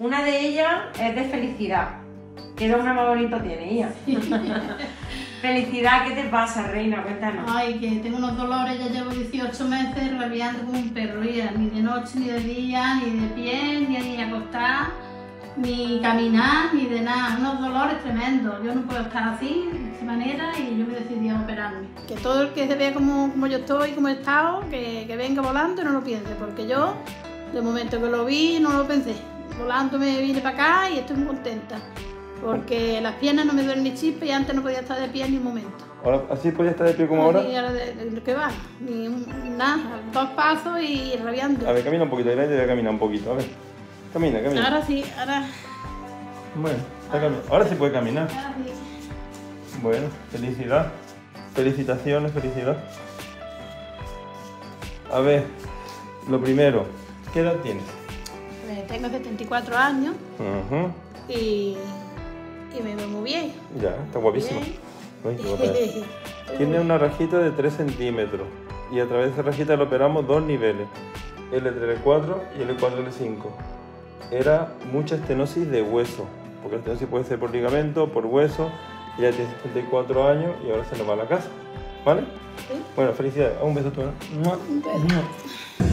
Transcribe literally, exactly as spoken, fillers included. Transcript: Una de ellas es de Felicidad. ¿Qué nombre más bonito tiene ella? Felicidad, ¿qué te pasa, reina? Cuéntanos. Ay, que tengo unos dolores, ya llevo dieciocho meses rabiando como un perro, ya, ni de noche, ni de día, ni de pie, ni de acostar, ni caminar, ni de nada. Unos dolores tremendos. Yo no puedo estar así, de esta manera, y yo me decidí a operarme. Que todo el que se vea como, como yo estoy, como he estado, que, que venga volando y no lo piense, porque yo, de momento que lo vi, no lo pensé. Volando me vine para acá y estoy muy contenta. Porque las piernas no me duelen ni chispa y antes no podía estar de pie en ni un momento. ¿Ahora así podía estar de pie como ahora? Sí, ahora ¿qué va? Ni nada, dos pasos y rabiando. A ver, camina un poquito, ahí te voy a caminar un poquito, a ver. Camina, camina. Ahora sí, ahora... Bueno, está ahora, ahora sí puede caminar. Ahora sí. Bueno, felicidad. Felicitaciones, felicidad. A ver, lo primero, ¿qué edad tienes? Pues tengo setenta y cuatro años. Uh-huh. Y... y me veo muy bien. Ya, está guapísimo. Ay, tiene una rajita de tres centímetros y a través de esa rajita le operamos dos niveles, L tres L cuatro y L cuatro L cinco. Era mucha estenosis de hueso, porque la estenosis puede ser por ligamento, por hueso. Ella tiene setenta y cuatro años y ahora se nos va a la casa, ¿vale? Sí. Bueno, felicidades. Un beso a tu hermano. Un beso.